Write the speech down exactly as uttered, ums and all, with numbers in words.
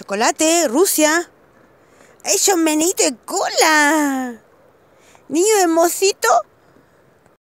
chocolate, Rusia. ¡Ellos menito de cola! Niño hermosito.